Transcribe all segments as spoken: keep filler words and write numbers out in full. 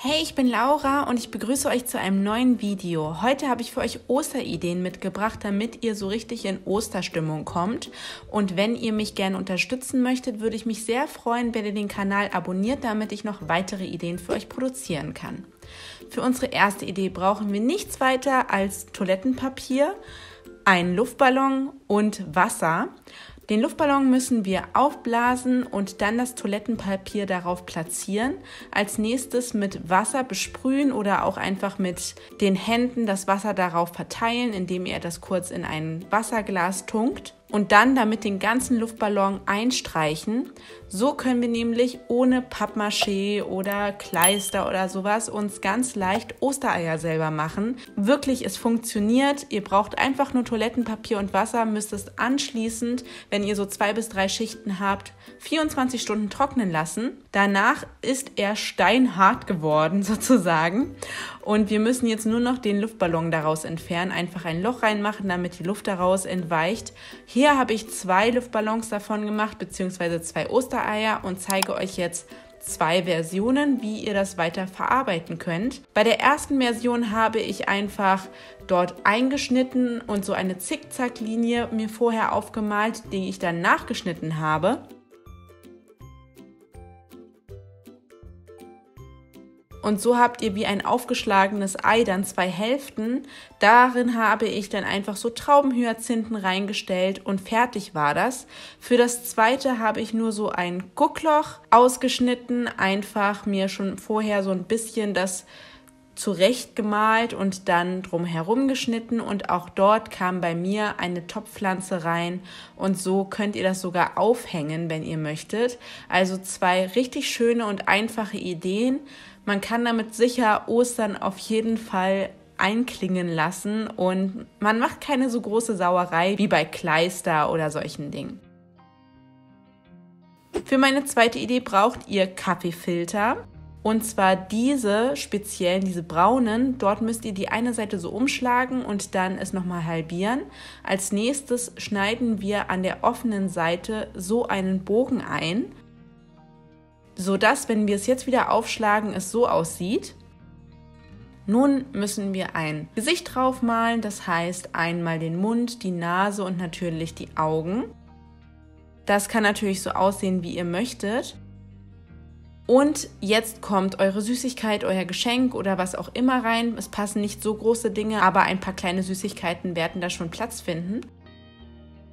Hey, ich bin Laura und ich begrüße euch zu einem neuen Video. Heute habe ich für euch Osterideen mitgebracht, damit ihr so richtig in Osterstimmung kommt. Und wenn ihr mich gerne unterstützen möchtet, würde ich mich sehr freuen, wenn ihr den Kanal abonniert, damit ich noch weitere Ideen für euch produzieren kann. Für unsere erste Idee brauchen wir nichts weiter als Toilettenpapier, einen Luftballon und Wasser. Den Luftballon müssen wir aufblasen und dann das Toilettenpapier darauf platzieren. Als nächstes mit Wasser besprühen oder auch einfach mit den Händen das Wasser darauf verteilen, indem ihr das kurz in ein Wasserglas tunkt. Und dann damit den ganzen Luftballon einstreichen. So können wir nämlich ohne Pappmaché oder Kleister oder sowas uns ganz leicht Ostereier selber machen. Wirklich, es funktioniert. Ihr braucht einfach nur Toilettenpapier und Wasser, müsst es anschließend, wenn ihr so zwei bis drei Schichten habt, vierundzwanzig Stunden trocknen lassen. Danach ist er steinhart geworden sozusagen. Und wir müssen jetzt nur noch den Luftballon daraus entfernen. Einfach ein Loch reinmachen, damit die Luft daraus entweicht. Hier habe ich zwei Luftballons davon gemacht, beziehungsweise zwei Ostereier und zeige euch jetzt zwei Versionen, wie ihr das weiter verarbeiten könnt. Bei der ersten Version habe ich einfach dort eingeschnitten und so eine Zickzacklinie mir vorher aufgemalt, die ich dann nachgeschnitten habe. Und so habt ihr wie ein aufgeschlagenes Ei dann zwei Hälften. Darin habe ich dann einfach so Traubenhyazinthen reingestellt und fertig war das. Für das zweite habe ich nur so ein Guckloch ausgeschnitten, einfach mir schon vorher so ein bisschen das zurecht gemalt und dann drumherum geschnitten und auch dort kam bei mir eine Topfpflanze rein und so könnt ihr das sogar aufhängen, wenn ihr möchtet. Also zwei richtig schöne und einfache Ideen. Man kann damit sicher Ostern auf jeden Fall einklingen lassen und man macht keine so große Sauerei wie bei Kleister oder solchen Dingen. Für meine zweite Idee braucht ihr Kaffeefilter. Und zwar diese speziellen, diese braunen, dort müsst ihr die eine Seite so umschlagen und dann es nochmal halbieren. Als nächstes schneiden wir an der offenen Seite so einen Bogen ein, sodass, wenn wir es jetzt wieder aufschlagen, es so aussieht. Nun müssen wir ein Gesicht draufmalen, das heißt einmal den Mund, die Nase und natürlich die Augen. Das kann natürlich so aussehen, wie ihr möchtet. Und jetzt kommt eure Süßigkeit, euer Geschenk oder was auch immer rein. Es passen nicht so große Dinge, aber ein paar kleine Süßigkeiten werden da schon Platz finden.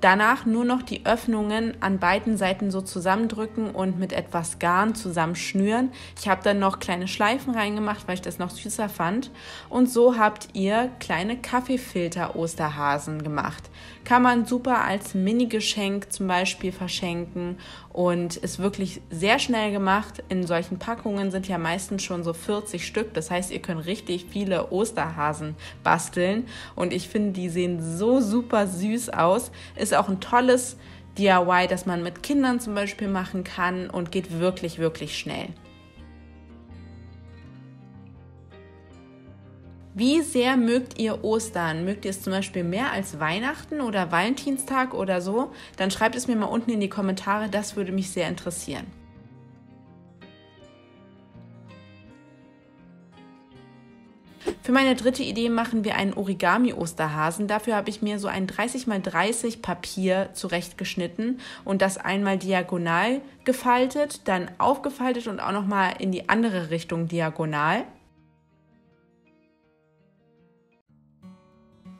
Danach nur noch die Öffnungen an beiden Seiten so zusammendrücken und mit etwas Garn zusammenschnüren. Ich habe dann noch kleine Schleifen reingemacht, weil ich das noch süßer fand. Und so habt ihr kleine Kaffeefilter-Osterhasen gemacht. Kann man super als Mini-Geschenk zum Beispiel verschenken und ist wirklich sehr schnell gemacht. In solchen Packungen sind ja meistens schon so vierzig Stück, das heißt, ihr könnt richtig viele Osterhasen basteln und ich finde, die sehen so super süß aus. Ist auch ein tolles D I Y, das man mit Kindern zum Beispiel machen kann und geht wirklich, wirklich schnell. Wie sehr mögt ihr Ostern? Mögt ihr es zum Beispiel mehr als Weihnachten oder Valentinstag oder so? Dann schreibt es mir mal unten in die Kommentare, das würde mich sehr interessieren. Für meine dritte Idee machen wir einen Origami-Osterhasen. Dafür habe ich mir so ein dreißig mal dreißig Papier zurechtgeschnitten und das einmal diagonal gefaltet, dann aufgefaltet und auch nochmal in die andere Richtung diagonal.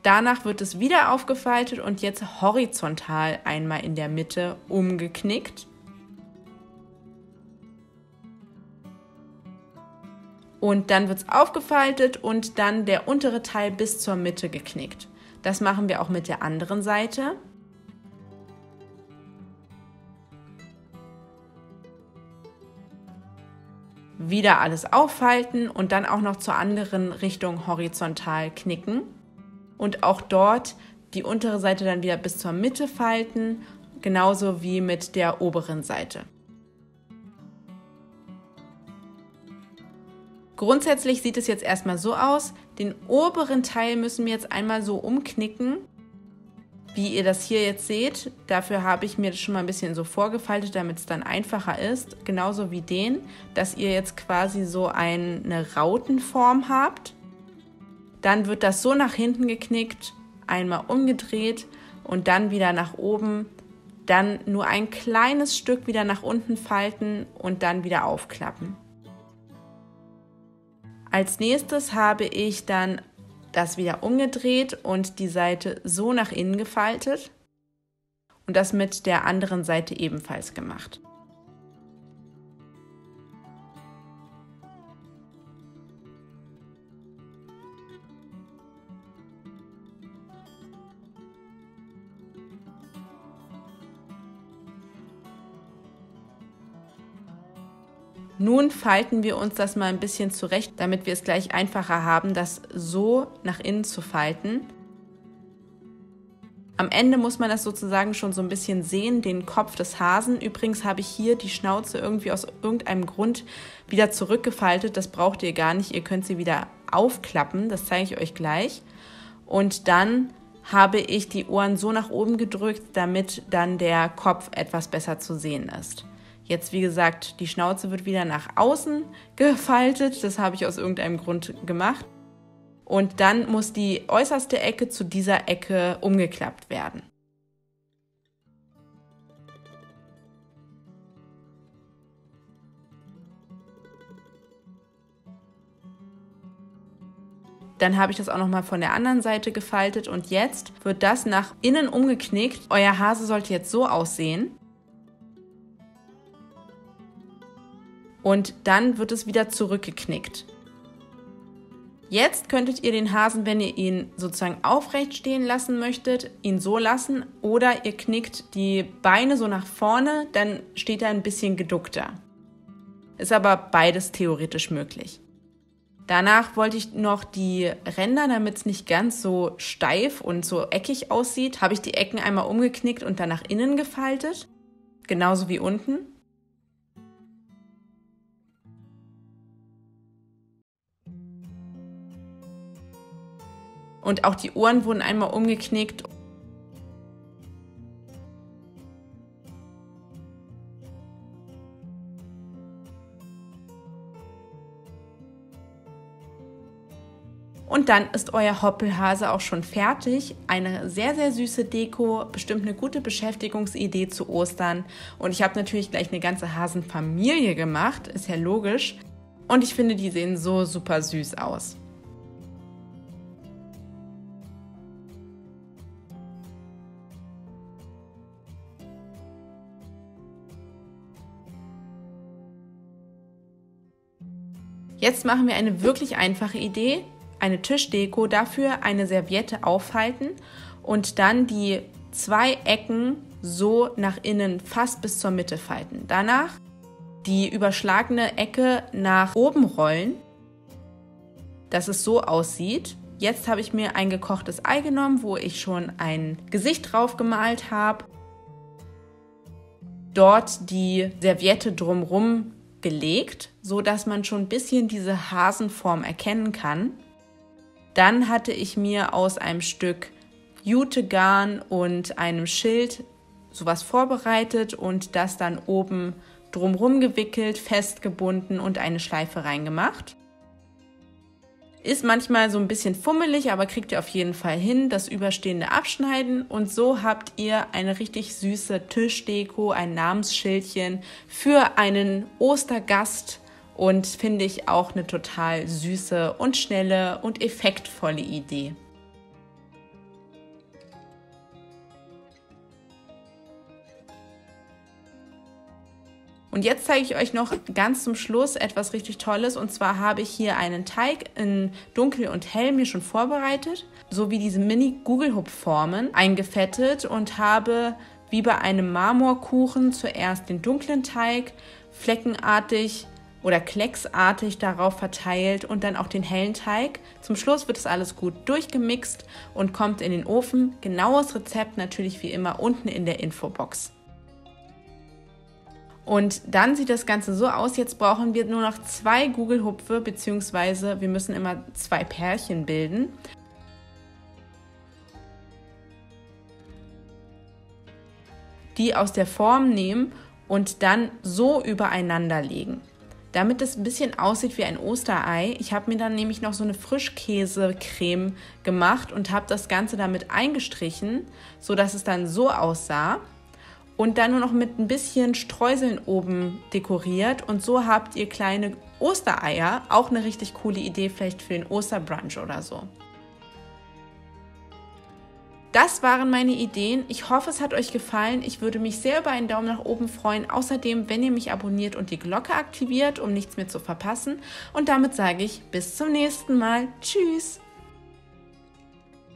Danach wird es wieder aufgefaltet und jetzt horizontal einmal in der Mitte umgeknickt. Und dann wird es aufgefaltet und dann der untere Teil bis zur Mitte geknickt. Das machen wir auch mit der anderen Seite. Wieder alles auffalten und dann auch noch zur anderen Richtung horizontal knicken. Und auch dort die untere Seite dann wieder bis zur Mitte falten, genauso wie mit der oberen Seite. Grundsätzlich sieht es jetzt erstmal so aus. Den oberen Teil müssen wir jetzt einmal so umknicken wie ihr das hier jetzt seht. Dafür habe ich mir das schon mal ein bisschen so vorgefaltet, damit es dann einfacher ist. Genauso wie den, dass ihr jetzt quasi so eine Rautenform habt. Dann wird das so nach hinten geknickt, einmal umgedreht und dann wieder nach oben. Dann nur ein kleines Stück wieder nach unten falten und dann wieder aufklappen. Als nächstes habe ich dann das wieder umgedreht und die Seite so nach innen gefaltet und das mit der anderen Seite ebenfalls gemacht. Nun falten wir uns das mal ein bisschen zurecht, damit wir es gleich einfacher haben, das so nach innen zu falten. Am Ende muss man das sozusagen schon so ein bisschen sehen, den Kopf des Hasen. Übrigens habe ich hier die Schnauze irgendwie aus irgendeinem Grund wieder zurückgefaltet. Das braucht ihr gar nicht, ihr könnt sie wieder aufklappen, das zeige ich euch gleich. Und dann habe ich die Ohren so nach oben gedrückt, damit dann der Kopf etwas besser zu sehen ist. Jetzt, wie gesagt, die Schnauze wird wieder nach außen gefaltet. Das habe ich aus irgendeinem Grund gemacht. Und dann muss die äußerste Ecke zu dieser Ecke umgeklappt werden. Dann habe ich das auch nochmal von der anderen Seite gefaltet. Und jetzt wird das nach innen umgeknickt. Euer Hase sollte jetzt so aussehen. Und dann wird es wieder zurückgeknickt. Jetzt könntet ihr den Hasen, wenn ihr ihn sozusagen aufrecht stehen lassen möchtet, ihn so lassen. Oder ihr knickt die Beine so nach vorne, dann steht er ein bisschen geduckter. Ist aber beides theoretisch möglich. Danach wollte ich noch die Ränder, damit es nicht ganz so steif und so eckig aussieht, habe ich die Ecken einmal umgeknickt und dann nach innen gefaltet. Genauso wie unten. Und auch die Ohren wurden einmal umgeknickt. Und dann ist euer Hoppelhase auch schon fertig. Eine sehr, sehr süße Deko, bestimmt eine gute Beschäftigungsidee zu Ostern. Und ich habe natürlich gleich eine ganze Hasenfamilie gemacht, ist ja logisch. Und ich finde, die sehen so super süß aus. Jetzt machen wir eine wirklich einfache Idee, eine Tischdeko, dafür eine Serviette aufhalten und dann die zwei Ecken so nach innen fast bis zur Mitte falten. Danach die überschlagene Ecke nach oben rollen, dass es so aussieht. Jetzt habe ich mir ein gekochtes Ei genommen, wo ich schon ein Gesicht drauf gemalt habe. Dort die Serviette drumherum gelegt, so dass man schon ein bisschen diese Hasenform erkennen kann. Dann hatte ich mir aus einem Stück Jutegarn und einem Schild sowas vorbereitet und das dann oben drumherum gewickelt, festgebunden und eine Schleife reingemacht. Ist manchmal so ein bisschen fummelig, aber kriegt ihr auf jeden Fall hin, das Überstehende abschneiden und so habt ihr eine richtig süße Tischdeko, ein Namensschildchen für einen Ostergast und finde ich auch eine total süße und schnelle und effektvolle Idee. Und jetzt zeige ich euch noch ganz zum Schluss etwas richtig Tolles. Und zwar habe ich hier einen Teig in dunkel und hell mir schon vorbereitet, sowie diese Mini-Gugelhupf-Formen eingefettet und habe wie bei einem Marmorkuchen zuerst den dunklen Teig fleckenartig oder klecksartig darauf verteilt und dann auch den hellen Teig. Zum Schluss wird das alles gut durchgemixt und kommt in den Ofen. Genaues Rezept natürlich wie immer unten in der Infobox. Und dann sieht das Ganze so aus, jetzt brauchen wir nur noch zwei Gugelhupfe, beziehungsweise wir müssen immer zwei Pärchen bilden. die aus der Form nehmen und dann so übereinander legen, damit es ein bisschen aussieht wie ein Osterei. Ich habe mir dann nämlich noch so eine Frischkäsecreme gemacht und habe das Ganze damit eingestrichen, sodass es dann so aussah. Und dann nur noch mit ein bisschen Streuseln oben dekoriert. Und so habt ihr kleine Ostereier. Auch eine richtig coole Idee vielleicht für den Osterbrunch oder so. Das waren meine Ideen. Ich hoffe, es hat euch gefallen. Ich würde mich sehr über einen Daumen nach oben freuen. Außerdem, wenn ihr mich abonniert und die Glocke aktiviert, um nichts mehr zu verpassen. Und damit sage ich bis zum nächsten Mal. Tschüss!